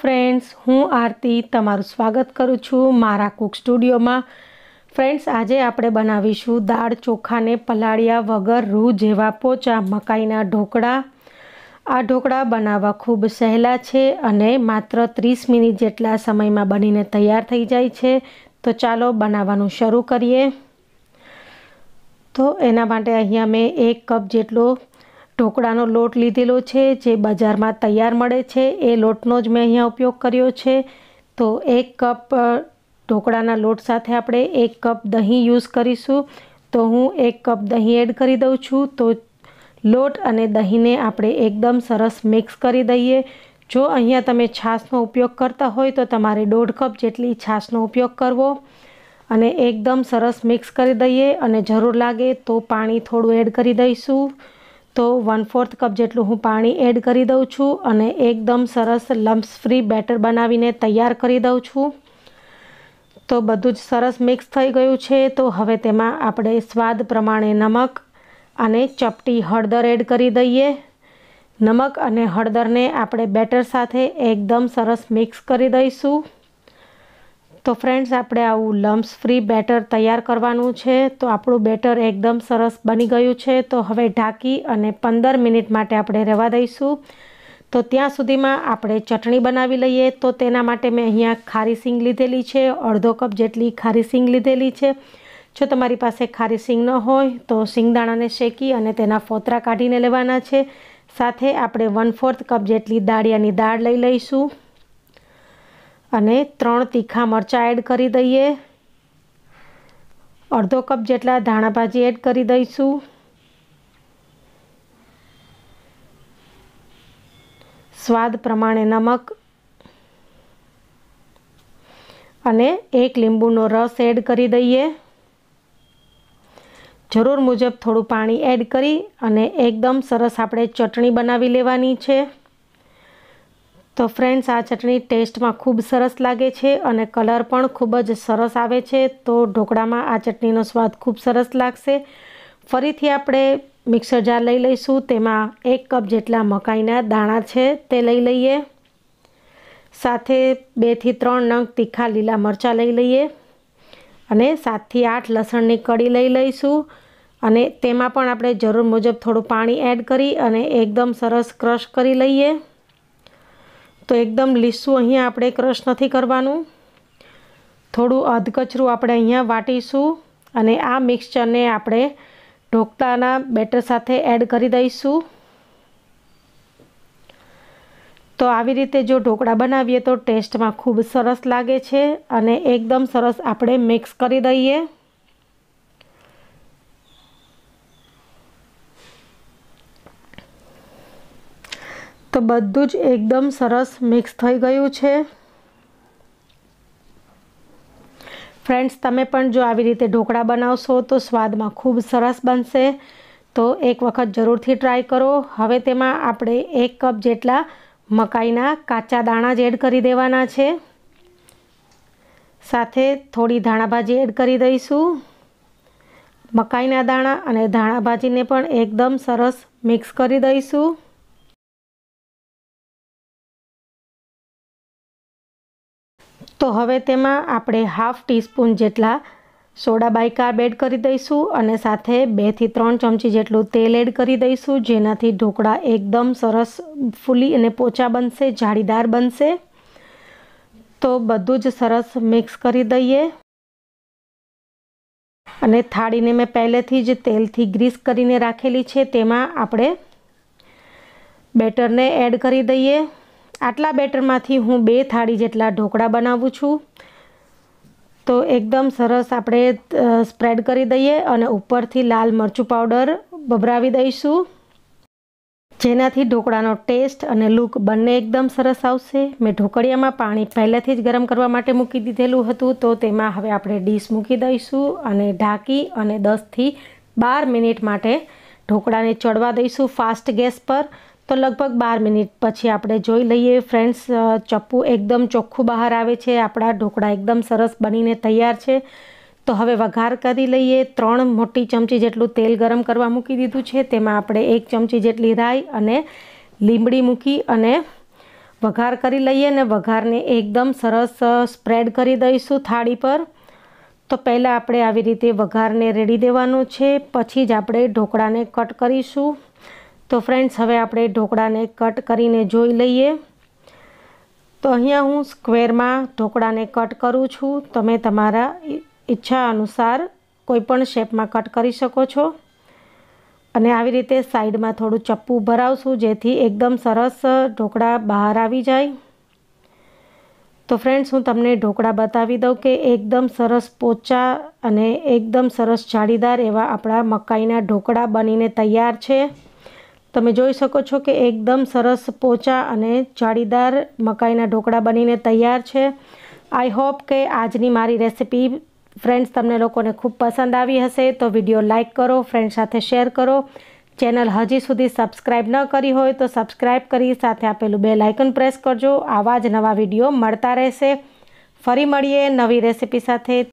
Friends, हूँ आरती तमारू स्वागत करूँ छूँ मारा कूक स्टूडियो में। फ्रेंड्स, आज आप बनावीशू दाळ चोखा ने पलाड़िया वगर रूह जेवा पोचा मकाईना ढोकड़ा। आ ढोकड़ा बनावा खूब सहेला छे अने मात्र 30 मिनिट जेटला समय में बनीने तैयार थई जाय छे। तो चालो बनावानुं शरू करिए। तो एना माटे अहींया मैं 1 कप जेटलो ढोकड़ानो लोट लीधेलो छे, जे बजार में तैयार मळे छे ए लोटनो ज मैं अहींया उपयोग कर्यो छे। तो 1 कप ढोकड़ाना लोट साथे आपणे 1 कप दही यूज करीशुं। तो हूँ 1 कप दही एड करी दऊं छूं। तो लोट अने दही ने आपणे एकदम सरस मिक्स करी दईए। जो अहींया तमे छाशनो उपयोग करता होय तो तमारे 1.5 कप जेटली छाशनो उपयोग करवो अने एकदम सरस मिक्स करी दईए। अने जरूर लागे तो पाणी थोड़ुं एड करी दईशुं। तो 1/4 कप जेटलुं हूँ पाणी एड करी दऊं छूं अने एकदम सरस लम्प्स फ्री बेटर बनावीने तैयार करी दऊं छूं। तो बधुं ज सरस मिक्स थई गयुं छे। तो हवे तेमां आपणे स्वाद प्रमाणे नमक अने चपटी हळदर एड करी दईए। नमक अने हळदर ने आपणे बेटर साथे एकदम सरस मिक्स करी दईशुं। तो फ्रेंड्स, आपणे आवुं लम्प्स फ्री बेटर तैयार करवानुं छे। तो आपणुं बेटर एकदम सरस बनी गयुं छे। तो हवे ढाकी अने 15 मिनिट माटे आपणे रहेवा दईशुं। तो त्यां सुधीमां आपणे चटणी बनावी लईए। तो तेना माटे मैं अहींया खारी सींग लीधेली छे, 1.5 कप जेटली खारी सींग लीधेली छे। जो तमारी पासे खारी सींग न होय तो सींगदाणा ने शेकी अने तेना फोतरा काढीने लेवाना छे। साथे आपणे 1/4 कप जेटली दाळियानी दाळ लई लईशुं अने 3 तीखा मरचां एड करी दઈએ। 1/2 कप जेटला धाणा भाजी एड करी दईशुं। स्वाद प्रमाणे नमक अने 1 લીંબુનો રસ એડ કરી દઈએ। जरूर मुजब थोड़ू पानी एड करी अने एकदम सरस आपणे चटणी बनावी लेवानी छे। तो फ्रेंड्स, आ चटणी टेस्ट में खूब सरस लागे छे अने कलर पण खूब ज सरस आवे छे। तो ढोकड़ा में आ चटणीनो स्वाद खूब सरस लागशे। फरीथी आपणे मिक्सर जार लई लईशुं। तेमां 1 कप जेटला मकाईना दाणा छे ते लई लईए। साथे 2 થી 3 નંગ तीखा लीला मरचा लई लईए अने 7 થી 8 लसणनी कड़ी लई लईशुं अने तेमां पण आपणे जरूर मुजब थोड़ुं पाणी एड करी अने एकदम सरस क्रश करी लईए। तो एकदम लीसुं अहींया आपणे क्रश नथी करवानुं, थोड़ुं अधकचरूं आपणे अहींया वाटीशुं अने आ मिक्सचरने आपणे ढोकताना बेटर साथे एड करी दईशुं। तो आवी रीते जो ढोकड़ा बनावीए तो टेस्ट में खूब सरस लागे छे अने एकदम सरस आपणे मिक्स करी दईए। तो बधुं ज एकदम सरस मिक्स थई गयुं छे। फ्रेंड्स, तमे पण जो आवी रीते ढोकड़ा बनावशो तो स्वाद में खूब सरस बनशे। तो एक वखत जरूरथी ट्राय करो। हवे तेमां आपणे 1 कप जेटला मकाईना काचा दाणा एड करी देवाना छे। साथे थोड़ी धाणा भाजी एड करी दईशुं। मकाईना दाणा अने धाणा भाजी ने पण एकदम सरस मिक्स करी दईशुं। तो हवे तेमां आपणे 1/2 ટીસ્પૂન जेटला सोडा बायकार्ब एड करी दईशुं अने साथे 2 થી 3 ચમચી जेटलुं तेल एड करी दईशुं, जेनाथी ढोकड़ा एकदम सरस फूली अने पोचा बनशे, जाळीदार बनशे। तो बधुं ज सरस मिक्स करी दईए अने थाळीने मैं पहेलेथी ज तेलथी ग्रीस करीने राखेली छे तेमां आपणे बेटरने एड करी दईए। आटला बेटरमांथी हूँ 2 થાળી जेटला ढोकड़ा बनावुं छुं। तो एकदम सरस आपणे स्प्रेड करी दईए अने उपरथी लाल मरचू पाउडर बबरावी दईशुं, जेनाथी ढोकड़ानो टेस्ट अने लूक बने एकदम सरस आवशे। मैं ढोकड़ियामां पाणी पहेलेथी ज गरम करवा माटे मूकी दीधेलुं हतुं। तो तेमां हवे आपणे डीश मूकी दईशुं अने ढाकी अने 10 થી 12 મિનિટ माटे ढोकड़ाने चढ़वा दईशुं फास्ट गैस पर। तो लगभग 12 મિનિટ पछी आपणे जोई लईए। फ्रेंड्स, चप्पू एकदम चोख्खुं बहार आवे छे, आपणा ढोकड़ा एकदम सरस बनीने तैयार छे। तो हवे वघार करी लईए। 3 મોટી ચમચી जेटलुं तेल गरम करवा मूकी दीधुं छे। तेमां आपणे 1 ચમચી जेटली राई अने લીंबડી મૂકી અને વઘાર કરી લઈએ ને વઘારને એકદમ સરસ સ્પ્રેડ કરી દઈશું થાળી પર। તો પહેલાં આપણે આવી રીતે વઘારને રેડી દેવાનો છે, પછી જ આપણે ઢોકળાને કટ કરીશું। તો ફ્રેન્ડ્સ હવે આપણે ઢોકળાને કટ કરીને જોઈ લઈએ। તો અહીંયા હું સ્ક્વેરમાં ઢોકળાને કટ કરું છું, તમે તમારા ઈચ્છા અનુસાર કોઈપણ શેપમાં કટ કરી શકો છો। અને આવી રીતે સાઈડમાં થોડું ચપ્પું ભરાવશું જેથી એકદમ સરસ ઢોકળા બહાર આવી જાય। તો ફ્રેન્ડ્સ હું તમને ઢોકળા બતાવી દઉં કે એકદમ સરસ પોચા અને એકદમ સરસ જાળીદાર એવા આપણા મકાઈના ઢોકળા બનીને તૈયાર છે। તમે જોઈ શકો છો કે એકદમ સરસ પોચા અને જાળીદાર મકાઈના ઢોકળા બનીને તૈયાર છે। આઈ હોપ કે આજની મારી રેસિપી फ्रेंड्स तमने लोगों ने खूब पसंद आई हशे तो विडियो लाइक करो, फ्रेंड्स साथे शेर करो। चेनल हजी सुधी सब्सक्राइब न करी होय तो सब्सक्राइब करी साथे आपेलू बेल आइकन प्रेस करजो। आवा ज नवा विडियो मळता रहेशे। फरी मळीए नवी रेसिपी साथे।